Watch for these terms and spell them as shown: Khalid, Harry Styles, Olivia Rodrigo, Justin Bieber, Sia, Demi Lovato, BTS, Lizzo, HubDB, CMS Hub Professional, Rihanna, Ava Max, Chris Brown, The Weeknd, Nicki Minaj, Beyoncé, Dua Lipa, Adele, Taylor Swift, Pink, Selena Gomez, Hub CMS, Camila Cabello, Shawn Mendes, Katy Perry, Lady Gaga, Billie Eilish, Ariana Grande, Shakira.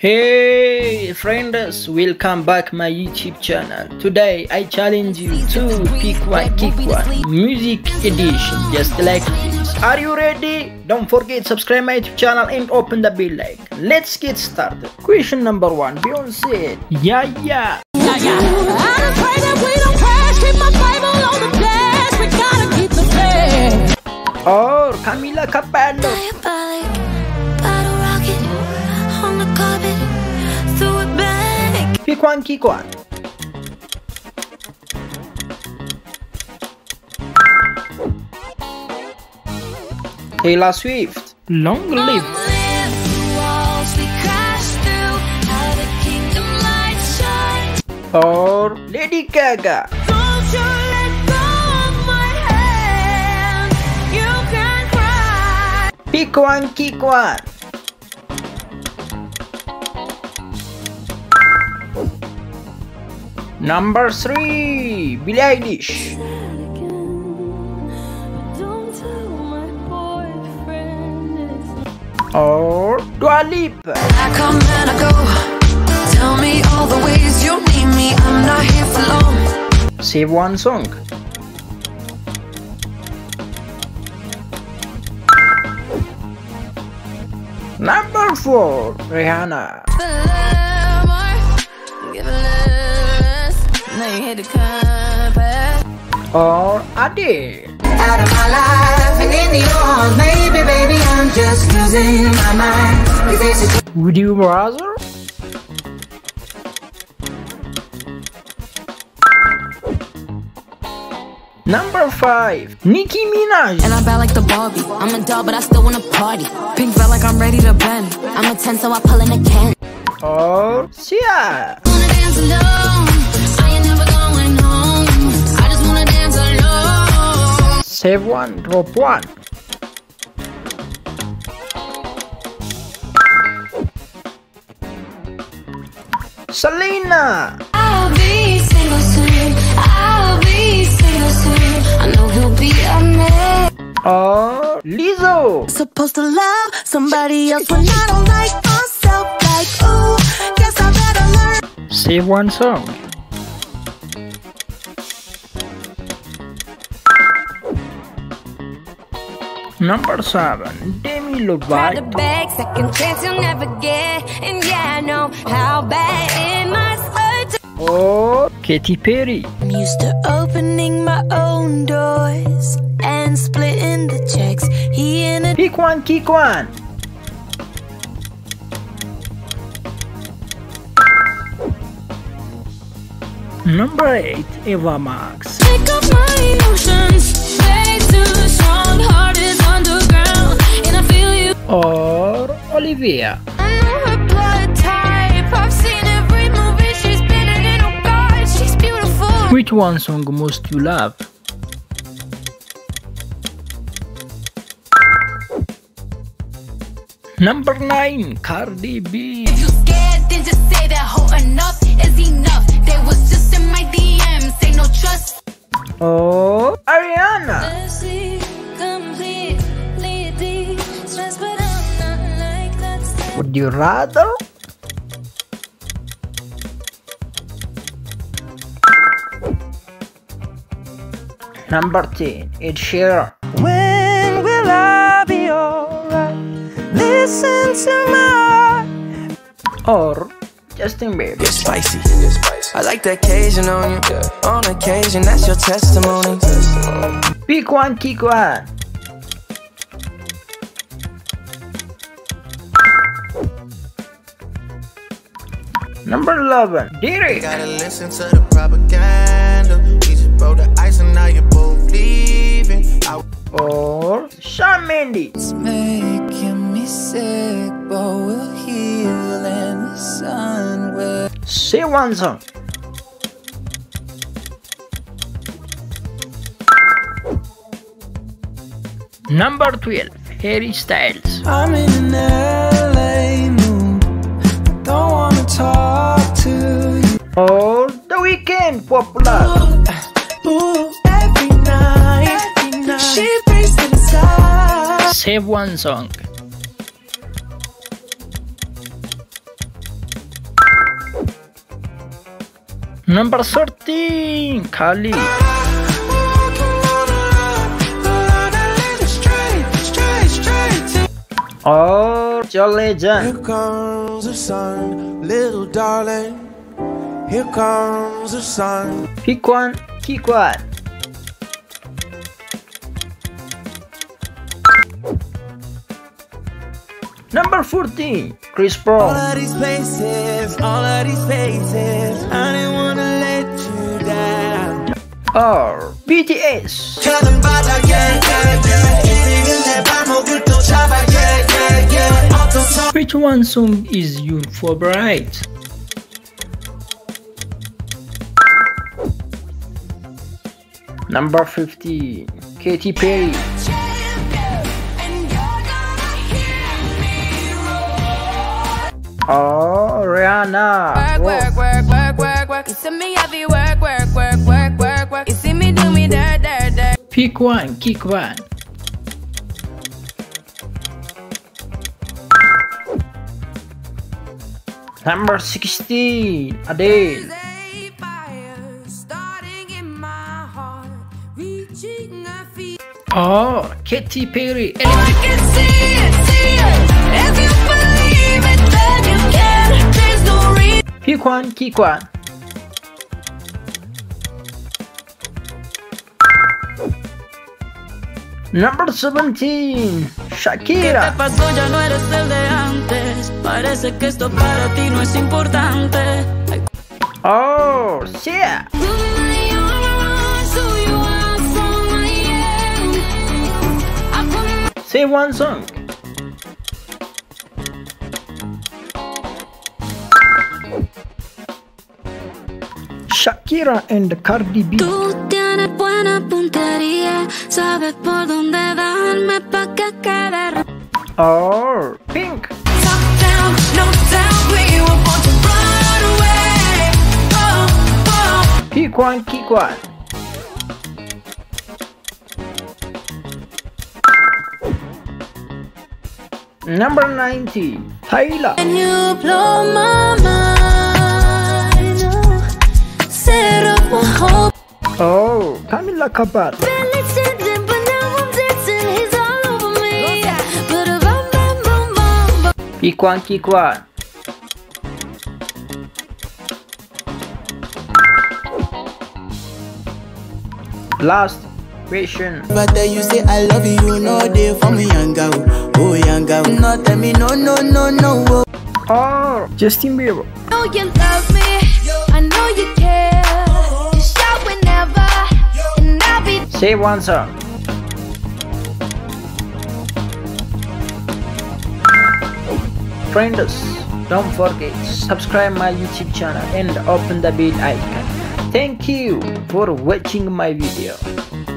Hey friends, welcome back my YouTube channel. Today I challenge you to pick one music edition, just like this. Are you ready? Don't forget, subscribe my YouTube channel and open the bell icon. Let's get started. Question number 1, Beyoncé. Yeah, yeah. Or Camila Cabello. Pick one, kick one. Taylor Swift. Long live. Or Lady Gaga. Don't you let go of my hand. You can cry. Pick one, kick one. Number 3, Billie Eilish. Or Dua Lipa. I come and I go. Tell me all the ways you need me. I'm not here for long. Save one song. Number 4, Rihanna. Or Adele. Out of my life and in yours, baby, I'm just losing my mind. Would you rather? Number 5, Nicki Minaj. And I'm bad like the Barbie. I'm a doll, but I still wanna party. Pink felt like I'm ready to bend. I'm a 10, so I pull in a can. Or Sia. Save one, drop one. Selena. I'll be single soon. I know you'll be a man. Oh, Lizzo. Supposed to love somebody else when I don't like myself. Like, ooh, guess I better learn. Save one song. Number 7, Demi Lovato. Oh, Katy Perry. I'm used to opening my own doors and splitting the checks. Pick one, kick one. Number 8, Ava Max. Pick up my emotions, way too strong, heart is underground, and I feel you. Or Olivia. I know her blood type, I've seen every movie she's been in, oh God, she's beautiful. Which one song most you love? Number 9, Cardi B. If you're scared, then just say that whole enough is enough. They was just in my DMs, say no trust. Oh, Ariana. Would you rather? Number 10, it's Cher. When will I be alright? Listen to my heart. Or Justin Bieber. You're spicy. I like the occasion on you. Yeah. On occasion, that's your testimony. Pick one, kick one. Number 11, Derek. You gotta listen to the propaganda. We just broke the ice and now you're both leaving. Or Shawn Mendes. It's making me sick, but we'll heal in the sun. Say one song. Number 12, Harry Styles. I'm in LA mood. I don't wanna talk. Or The Weeknd, popular. Ooh, every night. She brings to the side. Save one song. Number 13, Khalid. Or your legend. Here comes the sun, little darling. Here comes the sun. Pick one, pick one. Number 14, Chris Brown. All of these places, all of these places, I didn't wanna let you down. Or BTS. Which one song is your favorite? Number 15, Katy Perry. Oh, Rihanna. Work, work, work, work, work, work. You see me heavy work, work, work, work, work, work. You see me do me dirt, dirt, dirt. Pick one, kick one. Number 16, Adele. Oh, Katy Perry. I can see it, if you believe it. Pick one, kick one. Number 17, Shakira. Oh, Sia. Say one song. Shakira and Cardi B. Tú tienes buena puntería, sabes por dónde darme pa' que quede. Or Pink. Top down, no doubt, we were born to run away. Oh, oh. Pick one, kick one. Number 90, Taylor. Can you blow my mind? Oh, Camila Cabello. Pick one, kick one. Last question. But you say I love you, no day for me, young girl. Oh, young girl. No, tell me, no, no, no, no. Oh, Justin Bieber. Oh, you love me. I know you care. Say one song. Friends, don't forget to subscribe my YouTube channel and open the bell icon. Thank you for watching my video.